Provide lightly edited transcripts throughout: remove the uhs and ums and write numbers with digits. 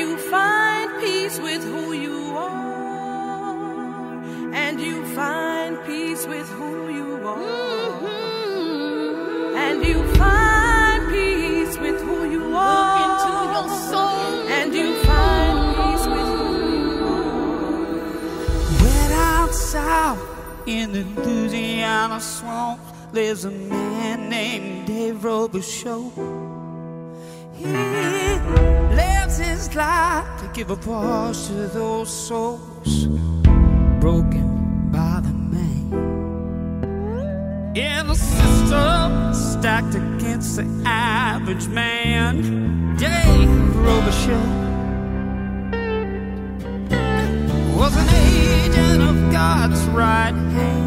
and you find peace with who you are, and you find peace with who you are, mm-hmm. and you find peace with who you are. Look into your soul, and you find peace with who you are. When out south in the Louisiana swamp lives a man named Dave Robicheaux. He lives his life to give a voice to those souls broken by the man. In the system stacked against the average man, Dave Robicheaux was an agent of God's right hand.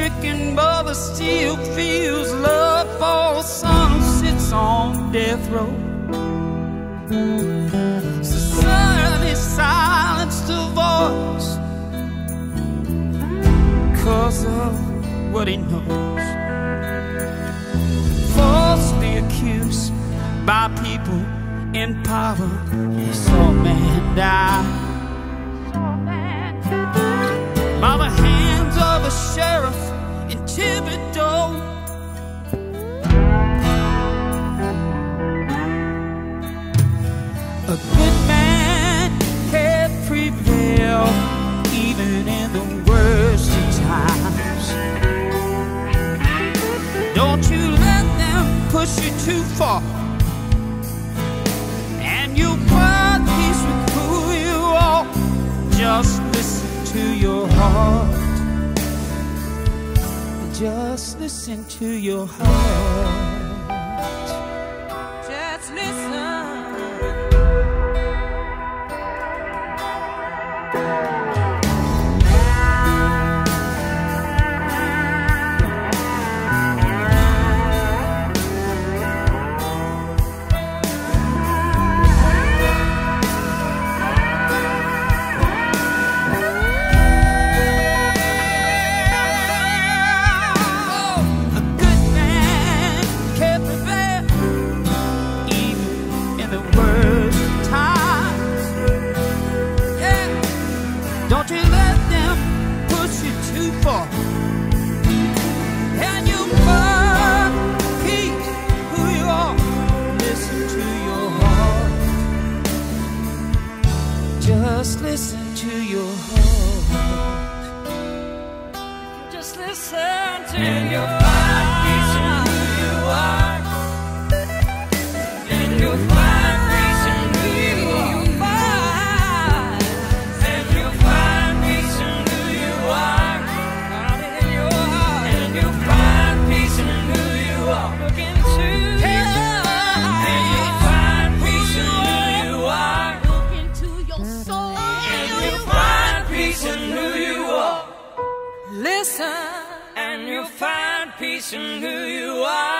Stricken brother still feels love for a son who sits on death row. Society silenced the voice because of what he knows. Falsely accused by people in power, he saw a man die by the hands of a sheriff in Thibodeau. A good man can prevail even in the worst of times. Don't you let them push you too far, and you'll find peace with who you are. Just listen to your heart, just listen to your heart, just listen. Just listen to your heart. Just listen to your heart. And your find peace in who you are. And you find peace in who you are. And you find peace in who you are. And you find peace in who you are. Look into your soul. And you find peace in who you are. Listen. And you find peace in who you are.